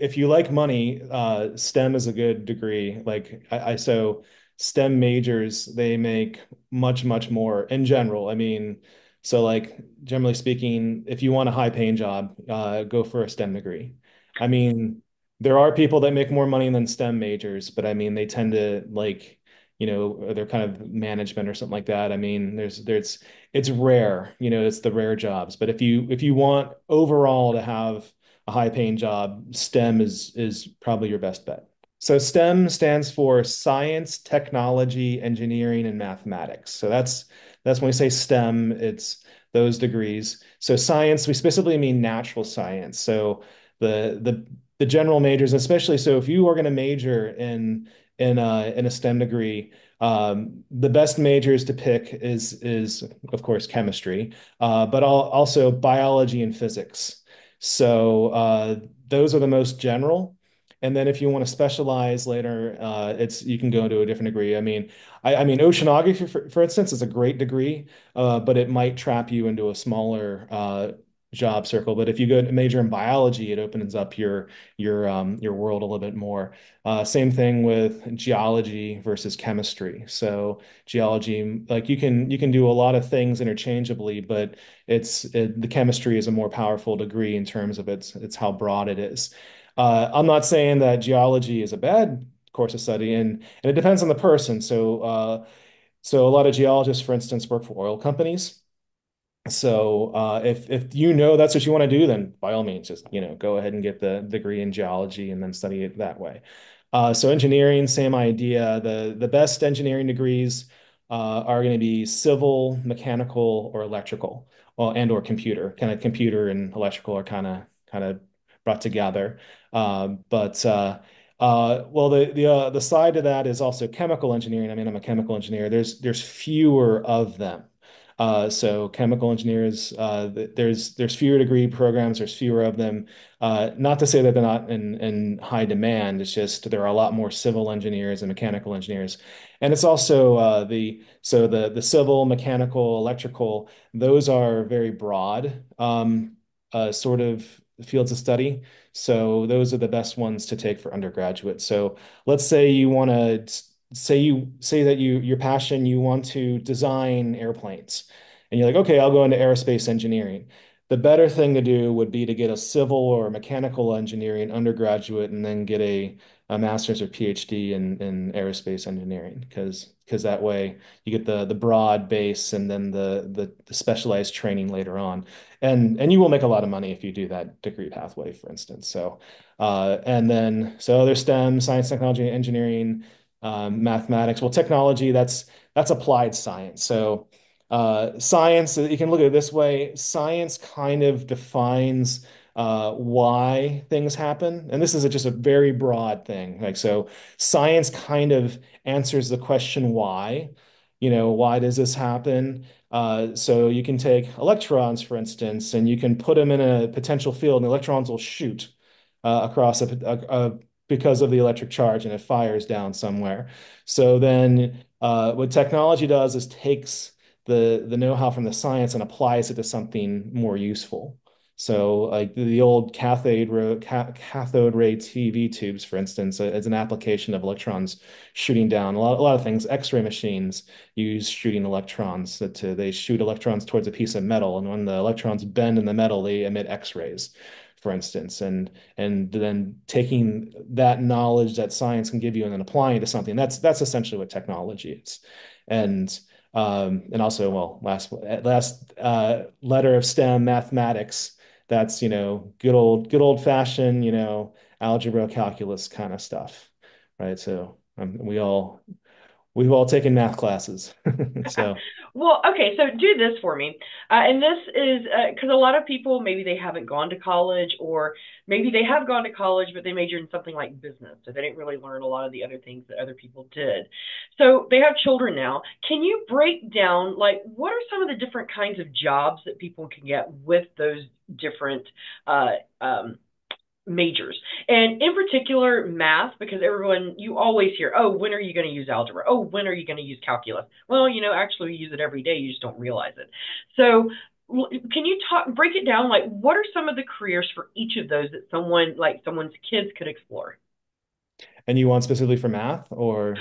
if you like money, STEM is a good degree. Like so STEM majors, they make much, much more in general. I mean, so like generally speaking, if you want a high paying job, go for a STEM degree. I mean, there are people that make more money than STEM majors, but I mean, they tend to like, you know, they're kind of management or something like that. I mean, it's rare, you know, it's the rare jobs. But if you want overall to have a high paying job, STEM is probably your best bet. So STEM stands for science, technology, engineering, and mathematics. So that's when we say STEM, it's those degrees. So science, we specifically mean natural science. So the general majors, especially, so if you are going to major in a STEM degree, the best majors to pick is of course chemistry, but also biology and physics. So those are the most general. And then if you want to specialize later, you can go into a different degree. I mean, I mean oceanography, for instance, is a great degree, but it might trap you into a smaller job circle. But if you go to major in biology, it opens up your world a little bit more. Same thing with geology versus chemistry. So geology, like you can do a lot of things interchangeably, but the chemistry is a more powerful degree in terms of it's how broad it is. I'm not saying that geology is a bad course of study, and it depends on the person. So a lot of geologists, for instance, work for oil companies. So if you know that's what you want to do, then by all means, just go ahead and get the degree in geology and then study it that way. So engineering, same idea. The best engineering degrees are going to be civil, mechanical, or electrical, and/or computer. Kind of computer and electrical are kind of brought together. Well, the side of that is also chemical engineering. I mean, I'm a chemical engineer. There's fewer of them. So chemical engineers, there's fewer degree programs, there's fewer of them. Not to say that they're not in high demand, it's just there are a lot more civil engineers and mechanical engineers. And it's also the civil, mechanical, electrical, those are very broad sort of fields of study. So those are the best ones to take for undergraduate. So let's say you want to you want to design airplanes and you're like, okay, I'll go into aerospace engineering. The better thing to do would be to get a civil or mechanical engineering undergraduate and then get a master's or PhD in aerospace engineering, because that way you get the broad base and then the specialized training later on. And you will make a lot of money if you do that degree pathway, for instance. So and then there's STEM, science, technology, engineering, mathematics. Well, technology, that's applied science. So science, you can look at it this way. Science kind of defines why things happen. And this is just a very broad thing. Like, so science kind of answers the question why, why does this happen? So you can take electrons, for instance, and you can put them in a potential field and electrons will shoot across because of the electric charge, and it fires down somewhere. So then what technology does is takes the know-how from the science and applies it to something more useful. So like the old cathode ray TV tubes, for instance, is an application of electrons shooting down. A lot of things, X-ray machines use shooting electrons. They shoot electrons towards a piece of metal, and when the electrons bend in the metal, they emit X-rays, for instance, and then taking that knowledge that science can give you and then applying it to something. That's essentially what technology is. And also, well, last letter of STEM, mathematics. That's good old fashioned algebra, calculus kind of stuff, right? So we've all taken math classes. So. Well, okay, so do this for me. And this is because a lot of people, maybe they haven't gone to college, or maybe they have gone to college, but they majored in something like business. So they didn't really learn a lot of the other things that other people did. So they have children now. Can you break down, like, what are some of the different kinds of jobs that people can get with those different majors, and in particular math, because you always hear, oh, when are you going to use algebra? Oh, when are you going to use calculus? Well, actually we use it every day, you just don't realize it. So can you break it down? Like, what are some of the careers for each of those that someone, like someone's kids could explore? And you want specifically for math or?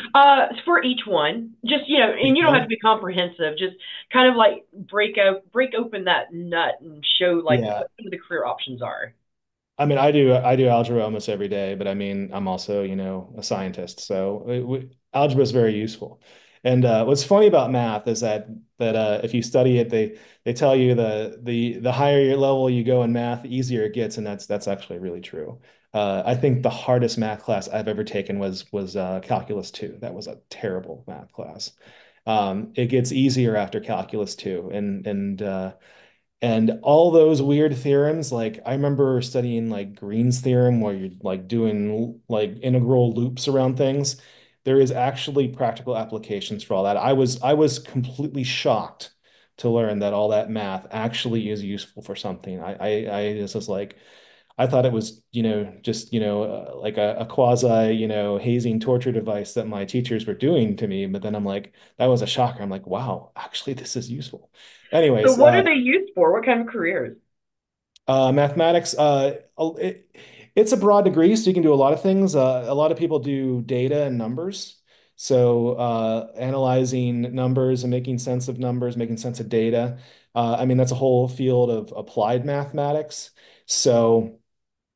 For each one, just, you know, and you don't have to be comprehensive, just kind of like break open that nut and show like what some of the career options are. I mean, I do algebra almost every day, but I mean, I'm also, you know, a scientist. So algebra is very useful. And what's funny about math is that if you study it, they tell you the higher your level you go in math, the easier it gets, and that's actually really true. I think the hardest math class I've ever taken was Calculus 2. That was a terrible math class. It gets easier after Calculus 2, and all those weird theorems. Like I remember studying like Green's theorem, where you're like doing like integral loops around things. There is actually practical applications for all that. I was completely shocked to learn that all that math actually is useful for something. I just was like, I thought it was, you know, just, you know, like a quasi, you know, hazing torture device that my teachers were doing to me. But then I'm like, that was a shocker. I'm like, wow, actually, this is useful. Anyways. So what are they used for? What kind of careers? Mathematics. It's a broad degree, so you can do a lot of things. A lot of people do data and numbers. So analyzing numbers and making sense of numbers, making sense of data. I mean, that's a whole field of applied mathematics. So,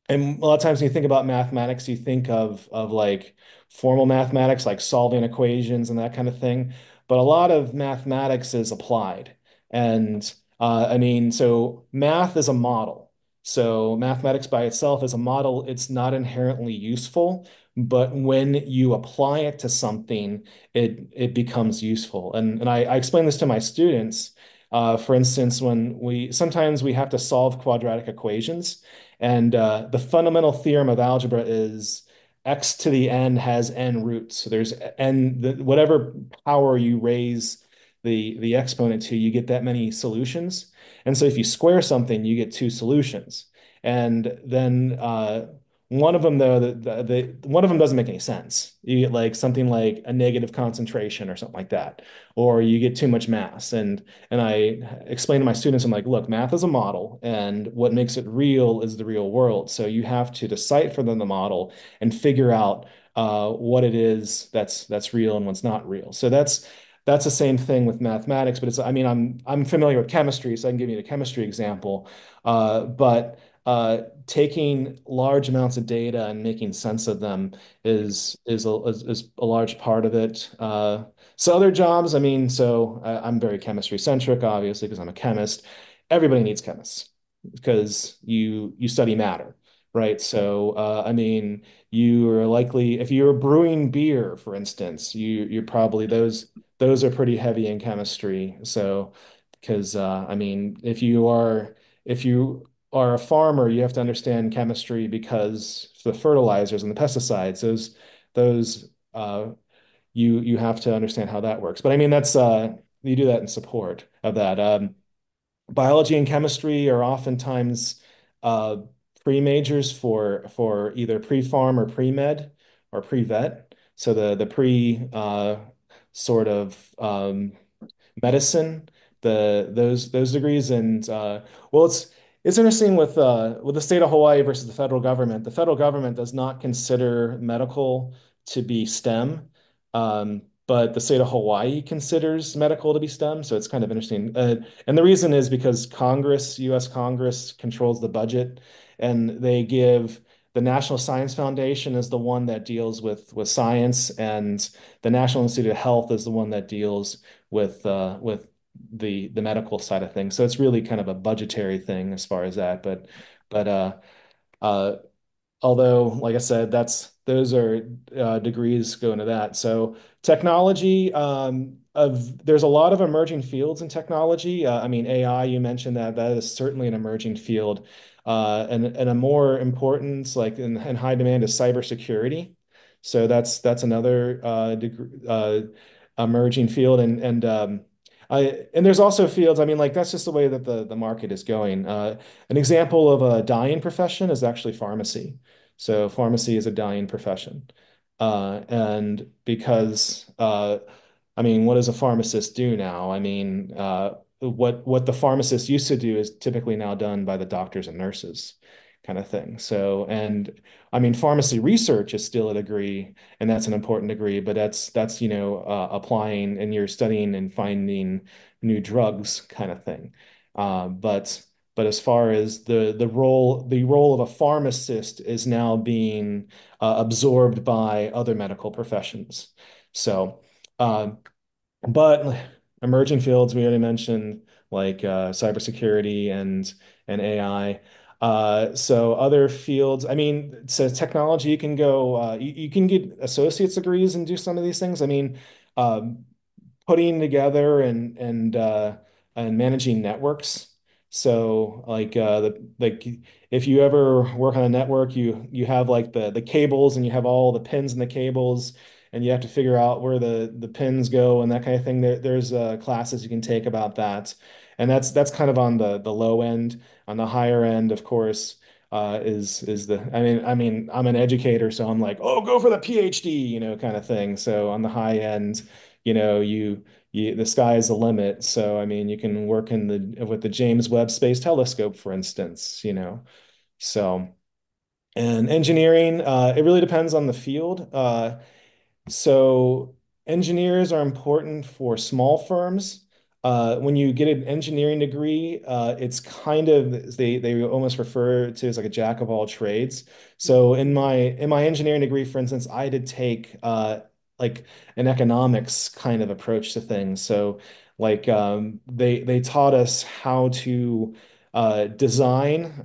and a lot of times when you think about mathematics, you think of like formal mathematics, like solving equations and that kind of thing. But a lot of mathematics is applied. And I mean, so math is a model. So mathematics by itself as a model, it's not inherently useful, but when you apply it to something, it becomes useful. And I explain this to my students. For instance, when sometimes we have to solve quadratic equations, and the fundamental theorem of algebra is x to the n has n roots. So there's n, whatever power you raise the exponent to, you get that many solutions. And so if you square something, you get two solutions. And then one of them, though, one of them doesn't make any sense. You get like something like a negative concentration or something like that, or you get too much mass. And I explain to my students, I'm like, look, math is a model, and what makes it real is the real world. So you have to decipher the model and figure out what it is that's real and what's not real. So that's the same thing with mathematics, but it's, I mean, I'm familiar with chemistry, so I can give you a chemistry example, but taking large amounts of data and making sense of them is a large part of it. So other jobs, I mean, so I'm very chemistry centric, obviously, because I'm a chemist. Everybody needs chemists because you study matter. Right. So, I mean, you are likely, if you're brewing beer, for instance, you're probably, those are pretty heavy in chemistry. So, because, I mean, if you are a farmer, you have to understand chemistry because the fertilizers and the pesticides, you have to understand how that works. But I mean, you do that in support of that. Biology and chemistry are oftentimes, pre-majors for either pre-farm or pre-med or pre-vet. So the pre sort of medicine, those degrees. And well, it's interesting with the state of Hawaii versus the federal government. The federal government does not consider medical to be STEM, but the state of Hawaii considers medical to be STEM. So it's kind of interesting. And the reason is because Congress, U.S. Congress, controls the budget. And they give the National Science Foundation is the one that deals with science, and the National Institute of Health is the one that deals with the medical side of things. So it's really kind of a budgetary thing as far as that. But although, like I said, those are degrees go into that. So technology, there's a lot of emerging fields in technology. I mean, AI, you mentioned that is certainly an emerging field. And a more importance, like in high demand, is cybersecurity. So that's another emerging field. And there's also fields. I mean, like that's just the way that the market is going. An example of a dying profession is actually pharmacy. So pharmacy is a dying profession, and because I mean, what does a pharmacist do now? I mean, what the pharmacist used to do is typically now done by the doctors and nurses, kind of thing. So, and I mean, pharmacy research is still a degree, and that's an important degree, but that's, you know, applying and you're studying and finding new drugs kind of thing. But as far as the role of a pharmacist is now being absorbed by other medical professions. So, but emerging fields, we already mentioned, like cybersecurity and AI. So other fields, I mean, so technology, you can go, you can get associate's degrees and do some of these things. I mean, putting together and managing networks. So like if you ever work on a network, you have like the cables, and you have all the pins in the cables, and you have to figure out where the pins go and that kind of thing. There's classes you can take about that. And that's kind of on the low end. On the higher end, of course, is the, I mean, I'm an educator, so I'm like, oh, go for the PhD, you know, kind of thing. So on the high end, you know, the sky is the limit. So I mean, you can work with the James Webb Space Telescope, for instance, you know. So, and engineering, it really depends on the field. So engineers are important for small firms. When you get an engineering degree, it's kind of, they almost refer to as like a jack of all trades. So in my engineering degree, for instance, I did take like an economics kind of approach to things. So like they taught us how to design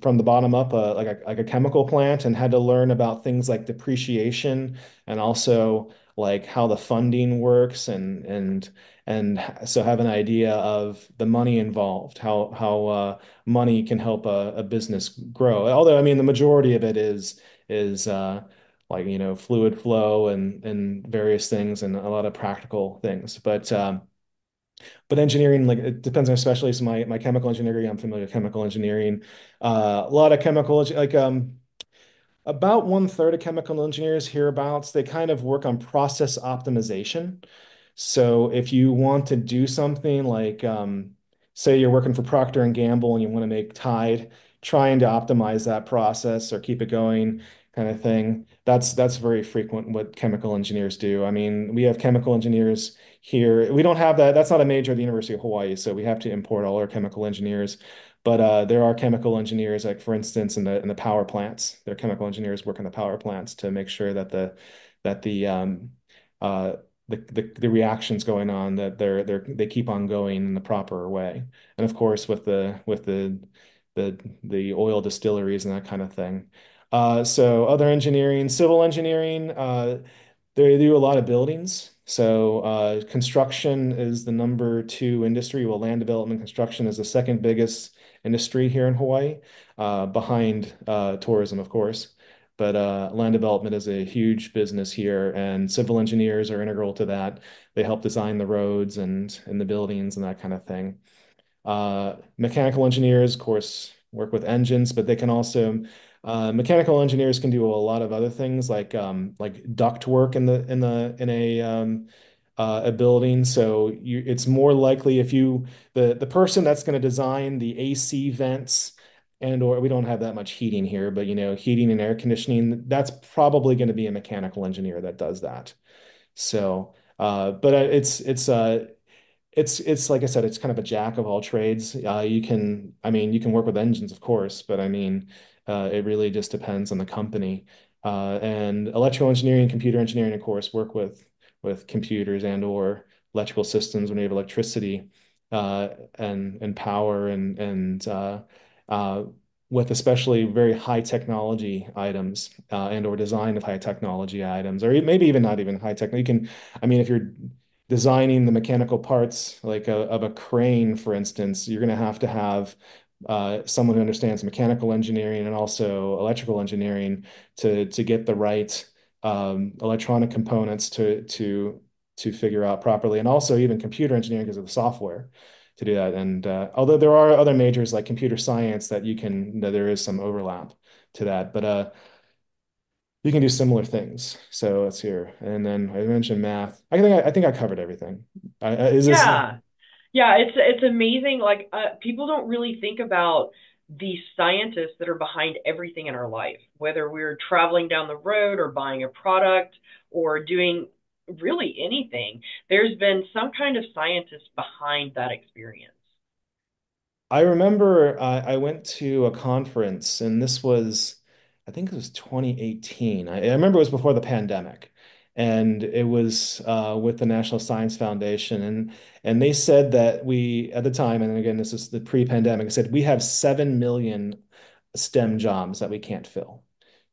from the bottom up, like a chemical plant, and had to learn about things like depreciation, and also like how the funding works, and so have an idea of the money involved, how money can help a business grow. Although, I mean, the majority of it is like, you know, fluid flow and various things, and a lot of practical things. But engineering, like, it depends on, especially so my chemical engineering, I'm familiar with chemical engineering, a lot of chemical, like, about 1/3 of chemical engineers hereabouts, they kind of work on process optimization. So if you want to do something like, say you're working for Procter and Gamble and you want to make Tide, trying to optimize that process or keep it going, kind of thing. That's very frequent what chemical engineers do. I mean, we have chemical engineers here. We don't have that. That's not a major at the University of Hawaii, so we have to import all our chemical engineers. But there are chemical engineers, like, for instance, in the power plants. There are chemical engineers working the power plants to make sure that the reactions going on, that they keep on going in the proper way. And of course, with the oil distilleries and that kind of thing. So other engineering, civil engineering, they do a lot of buildings. So construction is the #2 industry. Well, land development construction is the second biggest industry here in Hawaii, behind tourism, of course. But land development is a huge business here, and civil engineers are integral to that. They help design the roads and the buildings and that kind of thing. Mechanical engineers, of course, work with engines, but they can also, mechanical engineers can do a lot of other things, like duct work in a building. So it's more likely if the person that's going to design the AC vents, and or we don't have that much heating here, but, you know, heating and air conditioning, that's probably going to be a mechanical engineer that does that. So, but it's like I said, it's kind of a jack of all trades. You can work with engines, of course, but I mean, it really just depends on the company. And electrical engineering, computer engineering, of course, work with computers and or electrical systems when you have electricity and power and with especially very high technology items and or design of high technology items, or maybe even not even high tech. You can, I mean, if you're designing the mechanical parts like of a crane, for instance, you're going to have someone who understands mechanical engineering and also electrical engineering to get the right electronic components to figure out properly, and also even computer engineering because of the software to do that. And although there are other majors like computer science that there is some overlap to that, but you can do similar things. So let's hear. And then I mentioned math. I think I covered everything. Yeah, it's amazing. Like people don't really think about the scientists that are behind everything in our life, whether we're traveling down the road or buying a product or doing really anything. There's been some kind of scientist behind that experience. I remember I went to a conference, and this was, I think it was 2018. I remember it was before the pandemic, and it was with the National Science Foundation. And they said that we, at the time, and again, this is the pre-pandemic, said we have 7 million STEM jobs that we can't fill.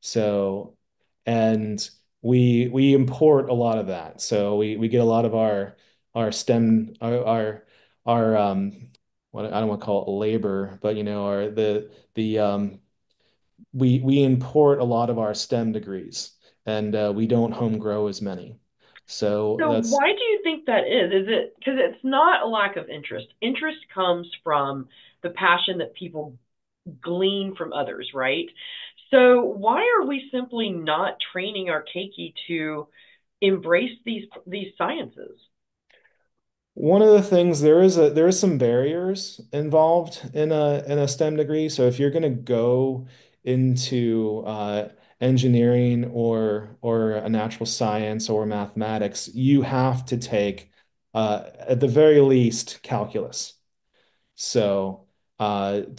So, and we import a lot of that. So we get a lot of our STEM, what I don't want to call it labor, but you know, our we import a lot of our STEM degrees, and we don't home grow as many. So that's... Why do you think that is? Is it because it's not a lack of interest? Interest comes from the passion that people glean from others, right? So why are we simply not training our keiki to embrace these sciences? One of the things, there is some barriers involved in a STEM degree. So if you're going to go into engineering or a natural science or mathematics, you have to take at the very least calculus. So to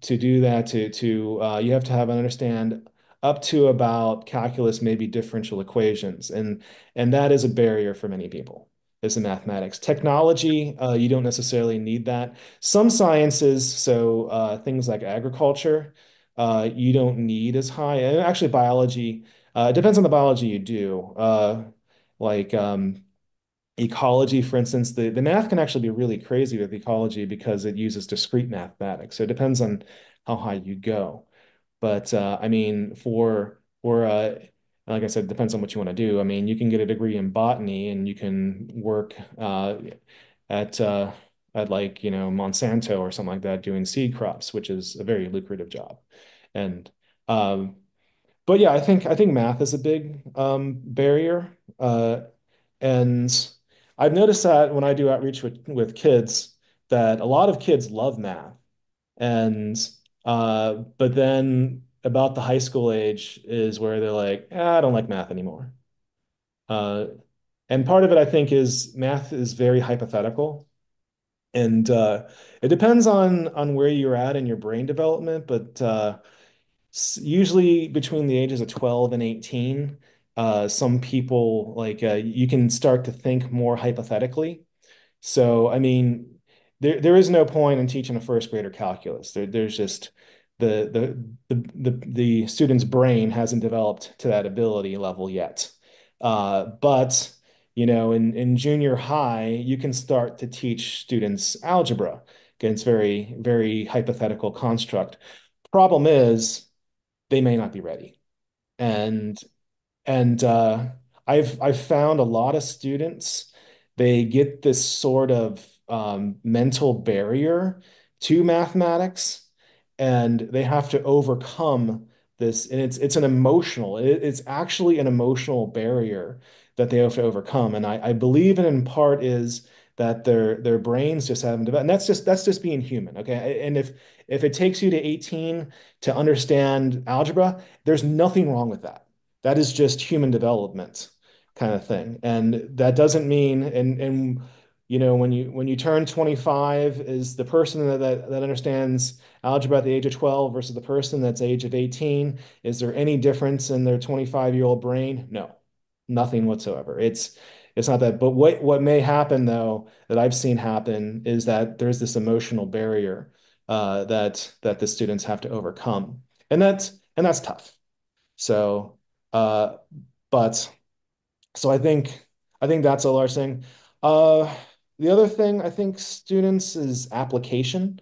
do that, you have to understand up to about calculus, maybe differential equations, and that is a barrier for many people. Is in mathematics. Technology, you don't necessarily need that. Some sciences, so things like agriculture, you don't need as high. And actually, biology, it depends on the biology you do. Ecology, for instance, the math can actually be really crazy with ecology because it uses discrete mathematics. So it depends on how high you go. But I mean, like I said, it depends on what you want to do. I mean, you can get a degree in botany and you can work at like, you know, Monsanto or something like that, doing seed crops, which is a very lucrative job. And but yeah, I think math is a big barrier. And I've noticed that when I do outreach with kids, that a lot of kids love math. And but then about the high school age is where they're like, I don't like math anymore. And part of it, I think, is math is very hypothetical. And it depends on where you're at in your brain development, but usually between the ages of 12 and 18, some people, you can start to think more hypothetically. So, I mean, there is no point in teaching a first grader calculus. There's just... The student's brain hasn't developed to that ability level yet. But, you know, in junior high, you can start to teach students algebra. Again, it's very, very hypothetical construct. Problem is, they may not be ready. And I've found a lot of students, they get this sort of mental barrier to mathematics, and they have to overcome this, and it's actually an emotional barrier that they have to overcome. And I believe it in part is that their brains just haven't developed, and that's just being human, okay? And if it takes you to 18 to understand algebra, there's nothing wrong with that. That is just human development kind of thing, and that doesn't mean and you know, when you turn 25, is the person that understands algebra at the age of 12 versus the person that's age of 18, is there any difference in their 25-year-old brain? No, nothing whatsoever. It's not that. But what may happen, though, that I've seen happen is that there's this emotional barrier that the students have to overcome, and that's tough. So, so I think that's a large thing. The other thing I think students is application.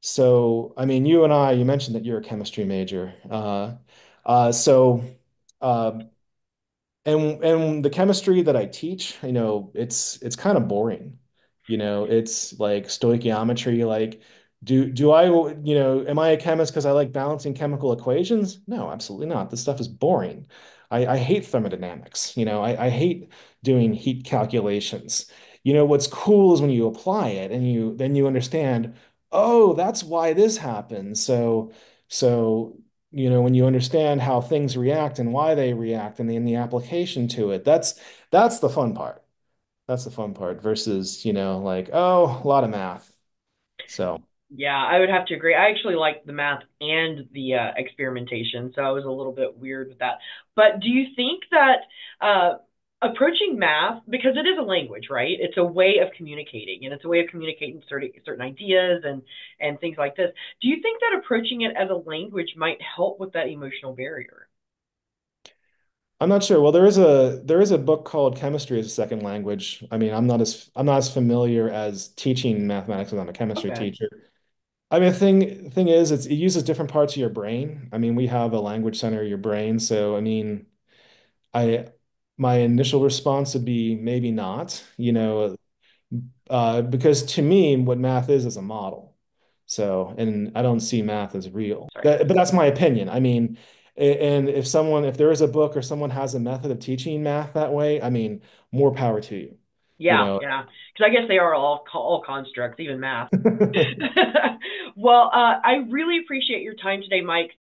So, I mean, you mentioned that you're a chemistry major. And the chemistry that I teach, you know, it's kind of boring. You know, it's like stoichiometry, like Do I, you know, am I a chemist because I like balancing chemical equations? No, absolutely not. This stuff is boring. I hate thermodynamics. You know, I hate doing heat calculations. You know, what's cool is when you apply it and you understand, oh, that's why this happens. So, you know, when you understand how things react and why they react and the application to it, that's the fun part. That's the fun part versus, you know, like, oh, a lot of math. So. Yeah, I would have to agree. I actually liked the math and the experimentation, so I was a little bit weird with that. But do you think that approaching math, because it is a language, right? It's a way of communicating, and it's a way of communicating certain ideas and things like this. Do you think that approaching it as a language might help with that emotional barrier? I'm not sure. Well, there is a book called Chemistry as a Second Language. I mean, I'm not as familiar as teaching mathematics because I'm a chemistry teacher. I mean, the thing is, it uses different parts of your brain. I mean, we have a language center of your brain. So, I mean, my initial response would be maybe not, you know, because to me, what math is a model. So, and I don't see math as real, but that's my opinion. I mean, and if there is a book or someone has a method of teaching math that way, I mean, more power to you. Yeah, you know? Yeah. Because I guess they are all constructs, even math. Well, I really appreciate your time today, Mike.